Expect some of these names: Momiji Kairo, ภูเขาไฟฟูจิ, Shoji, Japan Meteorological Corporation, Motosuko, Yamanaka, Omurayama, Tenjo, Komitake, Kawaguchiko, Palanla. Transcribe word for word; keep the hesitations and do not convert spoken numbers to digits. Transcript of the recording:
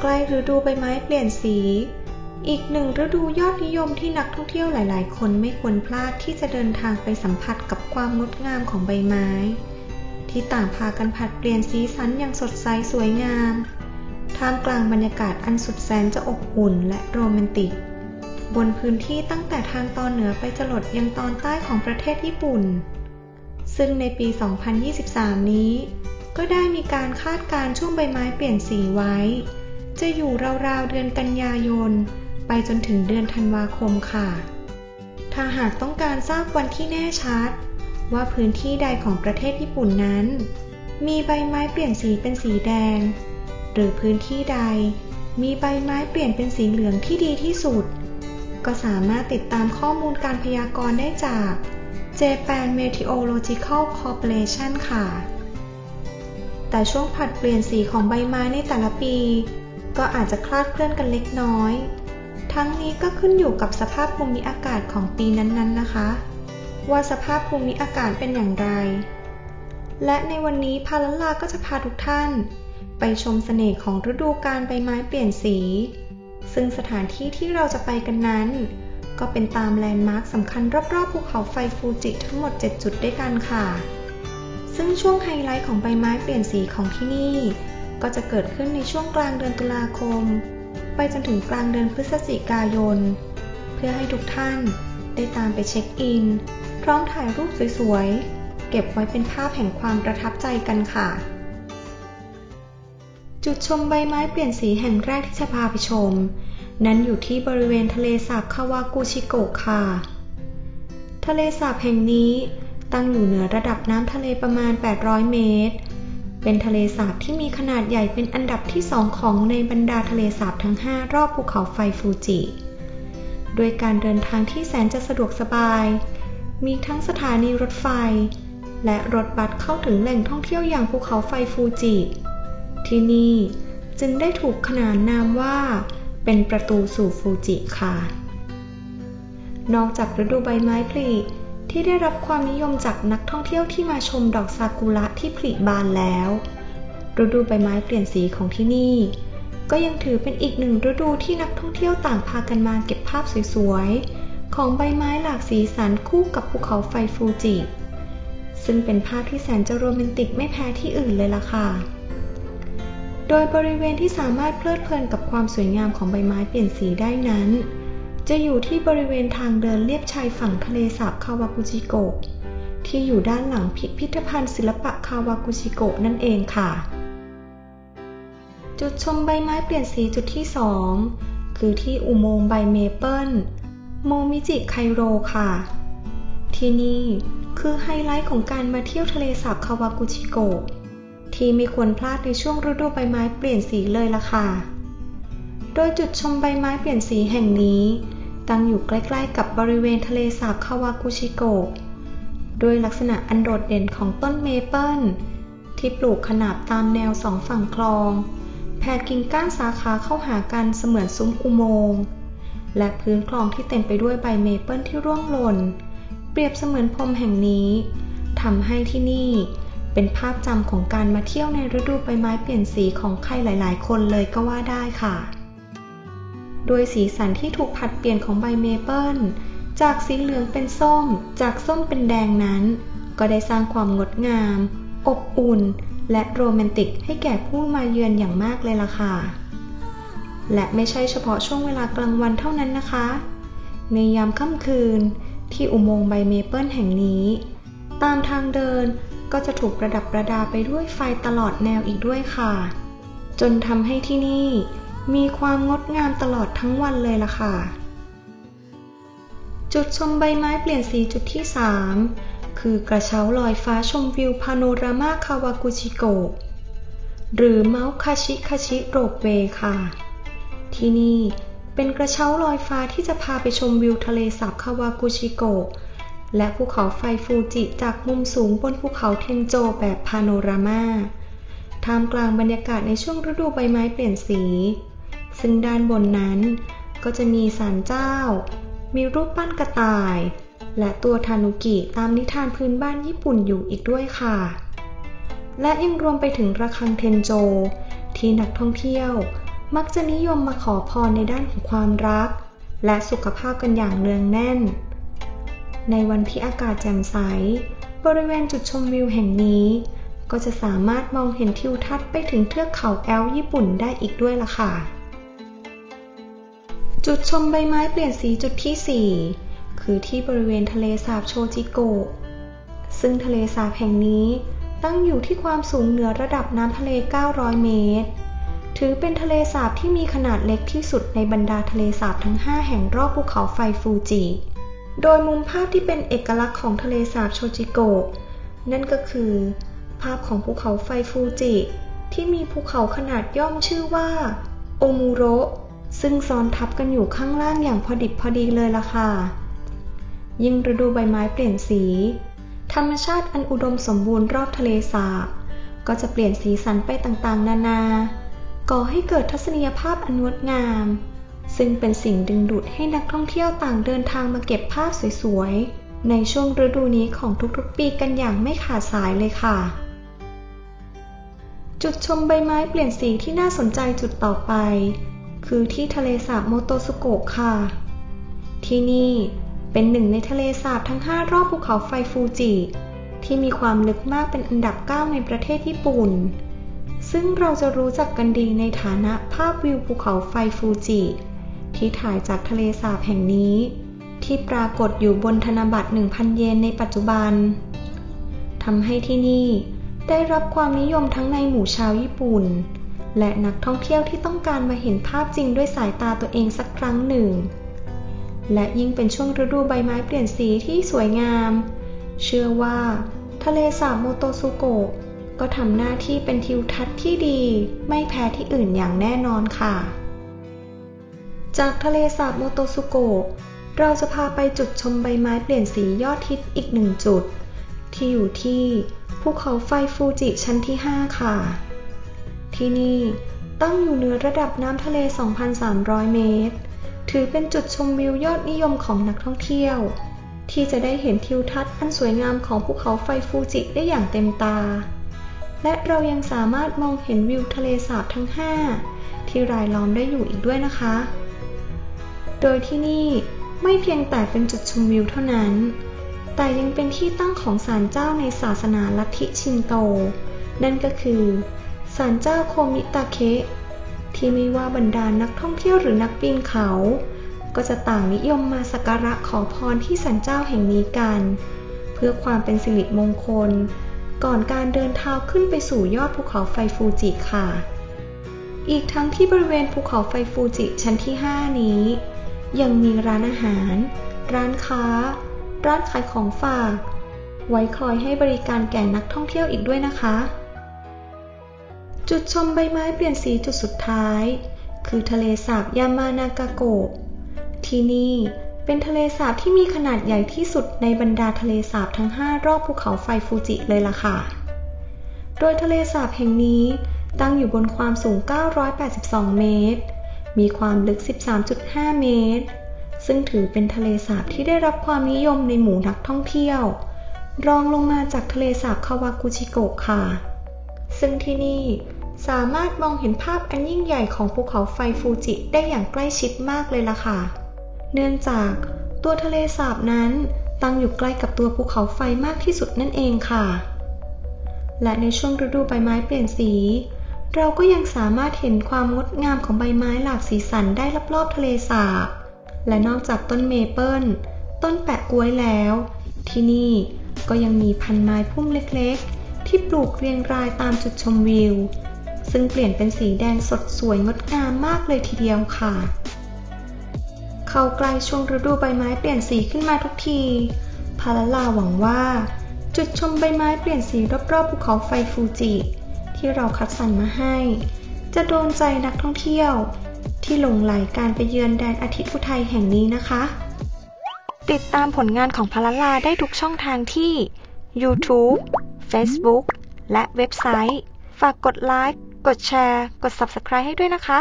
ใกล้ฤดูใบไม้เปลี่ยนสีอีกหนึ่งฤดูยอดนิยมที่นักท่องเที่ยวหลายๆคนไม่ควรพลาดที่จะเดินทางไปสัมผัสกับความงดงามของใบไม้ที่ต่างพากันผลัดเปลี่ยนสีสันอย่างสดใสสวยงามท่ามกลางบรรยากาศอันสุดแสนจะอบอุ่นและโรแมนติกบนพื้นที่ตั้งแต่ทางตอนเหนือไปจรดยังตอนใต้ของประเทศญี่ปุ่นซึ่งในปี สองพันยี่สิบสาม นี้ก็ได้มีการคาดการณ์ช่วงใบไม้เปลี่ยนสีไว้จะอยู่ราวๆเดือนกันยายนไปจนถึงเดือนธันวาคมค่ะถ้าหากต้องการทราบวันที่แน่ชัดว่าพื้นที่ใดของประเทศญี่ปุ่นนั้นมีใบไม้เปลี่ยนสีเป็นสีแดงหรือพื้นที่ใดมีใบไม้เปลี่ยนเป็นสีเหลืองที่ดีที่สุดก็สามารถติดตามข้อมูลการพยากรณ์ได้จาก Japan Meteorological Corporation ค่ะแต่ช่วงผลัดเปลี่ยนสีของใบไม้ในแต่ละปีก็อาจจะคลาดเคลื่อนกันเล็กน้อยทั้งนี้ก็ขึ้นอยู่กับสภาพภูมิอากาศของปีนั้นๆนะคะว่าสภาพภูมิอากาศเป็นอย่างไรและในวันนี้พาลันลาก็จะพาทุกท่านไปชมเสน่ห์ของฤดูกาลใบไม้เปลี่ยนสีซึ่งสถานที่ที่เราจะไปกันนั้นก็เป็นตามแลนด์มาร์คสำคัญรอบๆภูเขาไฟฟูจิทั้งหมดเจ็ดจุดด้วยกันค่ะซึ่งช่วงไฮไลท์ของใบไม้เปลี่ยนสีของที่นี่ก็จะเกิดขึ้นในช่วงกลางเดือนตุลาคมไปจนถึงกลางเดือนพฤศจิกายนเพื่อให้ทุกท่านได้ตามไปเช็คอินพร้อมถ่ายรูปสวยๆเก็บไว้เป็นภาพแห่งความประทับใจกันค่ะจุดชมใบไม้เปลี่ยนสีแห่งแรกที่จะพาไปชมนั้นอยู่ที่บริเวณทะเลสาบคาวากุชิโกะค่ะทะเลสาบแห่งนี้ตั้งอยู่เหนือระดับน้ำทะเลประมาณแปดร้อยเมตรเป็นทะเลสาบที่มีขนาดใหญ่เป็นอันดับที่สองของในบรรดาทะเลสาบทั้งห้ารอบภูเขาไฟฟูจิด้วยการเดินทางที่แสนจะสะดวกสบายมีทั้งสถานีรถไฟและรถบัสเข้าถึงแหล่งท่องเที่ยวอย่างภูเขาไฟฟูจิที่นี่จึงได้ถูกขนานนามว่าเป็นประตูสู่ฟูจิค่ะนอกจากฤดูใบไม้ผลิที่ได้รับความนิยมจากนักท่องเที่ยวที่มาชมดอกซากุระที่ผลิบานแล้วฤดูใบไม้เปลี่ยนสีของที่นี่ก็ยังถือเป็นอีกหนึ่งฤดูที่นักท่องเที่ยวต่างพากันมาเก็บภาพสวยๆของใบไม้หลากสีสันคู่กับภูเขาไฟฟูจิซึ่งเป็นภาพที่แสนจะโรแมนติกไม่แพ้ที่อื่นเลยล่ะค่ะโดยบริเวณที่สามารถเพลิดเพลินกับความสวยงามของใบไม้เปลี่ยนสีได้นั้นจะอยู่ที่บริเวณทางเดินเลียบชายฝั่งทะเลสาบคาวากุชิโกะที่อยู่ด้านหลังพิพิธภัณฑ์ศิลปะคาวากุชิโกะนั่นเองค่ะจุดชมใบไม้เปลี่ยนสีจุดที่สองคือที่อุโมงค์ใบเมเปิลโมมิจิไคโรค่ะที่นี่คือไฮไลท์ของการมาเที่ยวทะเลสาบคาวากุชิโกะที่ไม่ควรพลาดในช่วงฤดูใบไม้เปลี่ยนสีเลยล่ะค่ะโดยจุดชมใบไม้เปลี่ยนสีแห่งนี้ตั้งอยู่ใกล้ๆกับบริเวณทะเลสาบคาวากุชิโกะด้วยลักษณะอันโดดเด่นของต้นเมเปิลที่ปลูกขนาบตามแนวสองฝั่งคลองแผ่กิ่งก้านสาขาเข้าหากันเสมือนซุ้มอุโมงค์และพื้นคลองที่เต็มไปด้วยใบเมเปิลที่ร่วงหล่นเปรียบเสมือนพรมแห่งนี้ทำให้ที่นี่เป็นภาพจำของการมาเที่ยวในฤดูใบไม้เปลี่ยนสีของใครหลายๆคนเลยก็ว่าได้ค่ะโดยสีสันที่ถูกผัดเปลี่ยนของใบเมเปิลจากสีเหลืองเป็นส้มจากส้มเป็นแดงนั้นก็ได้สร้างความงดงามอบอุ่นและโรแมนติกให้แก่ผู้มาเยือนอย่างมากเลยล่ะค่ะและไม่ใช่เฉพาะช่วงเวลากลางวันเท่านั้นนะคะในยามค่ำคืนที่อุโมงค์ใบเมเปิลแห่งนี้ตามทางเดินก็จะถูกประดับประดาไปด้วยไฟตลอดแนวอีกด้วยค่ะจนทำให้ที่นี่มีความงดงามตลอดทั้งวันเลยล่ะค่ะจุดชมใบไม้เปลี่ยนสีจุดที่สามคือกระเช้าลอยฟ้าชมวิวพาโนรามาคาวากุชิโกะหรือเมาส์คาชิคาชิโรปเวย์ค่ะที่นี่เป็นกระเช้าลอยฟ้าที่จะพาไปชมวิวทะเลสาบคาวากุชิโกะและภูเขาไฟฟูจิจากมุมสูงบนภูเขาเทนโจแบบพาโนรามาท่ามกลางบรรยากาศในช่วงฤดูใบไม้เปลี่ยนสีซึ่งด้านบนนั้นก็จะมีศาลเจ้ามีรูปปั้นกระต่ายและตัวทานุกิตามนิทานพื้นบ้านญี่ปุ่นอยู่อีกด้วยค่ะและยังรวมไปถึงระฆังเทนโจที่นักท่องเที่ยว มักจะนิยมมาขอพรในด้านของความรักและสุขภาพกันอย่างเนืองแน่นในวันที่อากาศแจ่มใสบริเวณจุดชมวิวแห่งนี้ก็จะสามารถมองเห็นทิวทัศน์ไปถึงเทือกเขาแอลป์ญี่ปุ่นได้อีกด้วยล่ะค่ะจุดชมใบไม้เปลี่ยนสีจุดที่สี่คือที่บริเวณทะเลสาบโชจิโกะซึ่งทะเลสาบแห่งนี้ตั้งอยู่ที่ความสูงเหนือระดับน้ำทะเลเก้าร้อยเมตรถือเป็นทะเลสาบที่มีขนาดเล็กที่สุดในบรรดาทะเลสาบทั้งห้าแห่งรอบภูเขาไฟฟูจิโดยมุมภาพที่เป็นเอกลักษณ์ของทะเลสาบโชจิโกะนั่นก็คือภาพของภูเขาไฟฟูจิที่มีภูเขาขนาดย่อมชื่อว่าโอมูโระซึ่งซ้อนทับกันอยู่ข้างล่างอย่างพอดิบพอดีเลยล่ะค่ะยิ่งฤดูใบไม้เปลี่ยนสีธรรมชาติอันอุดมสมบูรณ์รอบทะเลสาบก็จะเปลี่ยนสีสันไปต่างๆนานาก่อให้เกิดทัศนียภาพอันงดงามซึ่งเป็นสิ่งดึงดูดให้นักท่องเที่ยวต่างเดินทางมาเก็บภาพสวยๆในช่วงฤดูนี้ของทุกๆปีกันอย่างไม่ขาดสายเลยค่ะจุดชมใบไม้เปลี่ยนสีที่น่าสนใจจุดต่อไปคือที่ทะเลสาบโมโตสุโกะค่ะที่นี่เป็นหนึ่งในทะเลสาบทั้งห้ารอบภูเขาไฟฟูจิที่มีความลึกมากเป็นอันดับเก้าในประเทศญี่ปุ่นซึ่งเราจะรู้จักกันดีในฐานะภาพวิวภูเขาไฟฟูจิที่ถ่ายจากทะเลสาบแห่งนี้ที่ปรากฏอยู่บนธนบัตร หนึ่งพัน เยนในปัจจุบันทำให้ที่นี่ได้รับความนิยมทั้งในหมู่ชาวญี่ปุ่นและนักท่องเที่ยวที่ต้องการมาเห็นภาพจริงด้วยสายตาตัวเองสักครั้งหนึ่งและยิ่งเป็นช่วงฤดูใบไม้เปลี่ยนสีที่สวยงามเชื่อว่าทะเลสาบโมโตสุโกะก็ทำหน้าที่เป็นทิวทัศน์ที่ดีไม่แพ้ที่อื่นอย่างแน่นอนค่ะจากทะเลสาบโมโตสุโกะเราจะพาไปจุดชมใบไม้เปลี่ยนสียอดฮิตอีกหนึ่งจุดที่อยู่ที่ภูเขาไฟฟูจิชั้นที่ห้าค่ะที่นี่ตั้งอยู่เหนือระดับน้ำทะเล สองพันสามร้อยเมตรถือเป็นจุดชมวิวยอดนิยมของนักท่องเที่ยวที่จะได้เห็นทิวทัศน์อันสวยงามของภูเขาไฟฟูจิได้อย่างเต็มตาและเรายังสามารถมองเห็นวิวทะเลสาบทั้งห้าที่รายล้อมได้อยู่อีกด้วยนะคะโดยที่นี่ไม่เพียงแต่เป็นจุดชมวิวเท่านั้นแต่ยังเป็นที่ตั้งของศาลเจ้าในศาสนาลัทธิชินโตนั่นก็คือศาลเจ้าโคมิตาเคะที่ไม่ว่าบรรดานักท่องเที่ยวหรือนักปีนเขาก็จะต่างนิยมมาสักการะขอพรที่ศาลเจ้าแห่งนี้กันเพื่อความเป็นสิริมงคลก่อนการเดินเท้าขึ้นไปสู่ยอดภูเขาไฟฟูจิค่ะอีกทั้งที่บริเวณภูเขาไฟฟูจิชั้นที่ห้านี้ยังมีร้านอาหารร้านค้าร้านขายของฝากไว้คอยให้บริการแก่นักท่องเที่ยวอีกด้วยนะคะจุดชมใบไม้เปลี่ยนสีจุดสุดท้ายคือทะเลสาบยามานากาโกะที่นี่เป็นทะเลสาบที่มีขนาดใหญ่ที่สุดในบรรดาทะเลสาบทั้งห้ารอบภูเขาไฟฟูจิเลยล่ะค่ะโดยทะเลสาบแห่งนี้ตั้งอยู่บนความสูงเก้าร้อยแปดสิบสองเมตรมีความลึก สิบสามจุดห้าเมตรซึ่งถือเป็นทะเลสาบที่ได้รับความนิยมในหมู่นักท่องเที่ยวรองลงมาจากทะเลสาบคาวากุชิโกะค่ะซึ่งที่นี่สามารถมองเห็นภาพอันยิ่งใหญ่ของภูเขาไฟฟูจิได้อย่างใกล้ชิดมากเลยล่ะค่ะเนื่องจากตัวทะเลสาบนั้นตั้งอยู่ใกล้กับตัวภูเขาไฟมากที่สุดนั่นเองค่ะและในช่วงฤดูใบไม้เปลี่ยนสีเราก็ยังสามารถเห็นความงดงามของใบไม้หลากสีสันได้รอบๆทะเลสาบและนอกจากต้นเมเปิลต้นแปะก๊วยแล้วที่นี่ก็ยังมีพันไม้พุ่มเล็กๆที่ปลูกเรียงรายตามจุดชมวิวซึ่งเปลี่ยนเป็นสีแดงสดสวยงดงามมากเลยทีเดียวค่ะเข้าใกล้ช่วงฤดูใบไม้เปลี่ยนสีขึ้นมาทุกทีพาลาลาหวังว่าจุดชมใบไม้เปลี่ยนสีรอบๆภูเขาไฟฟูจิที่เราคัดสรรมาให้จะโดนใจนักท่องเที่ยวที่หลงใหลการไปเยือนแดนอาทิตย์อุทัยแห่งนี้นะคะติดตามผลงานของพาลาลาได้ทุกช่องทางที่ YouTube Facebook และเว็บไซต์ฝากกดไลค์กดแชร์กด Subscribe ให้ด้วยนะคะ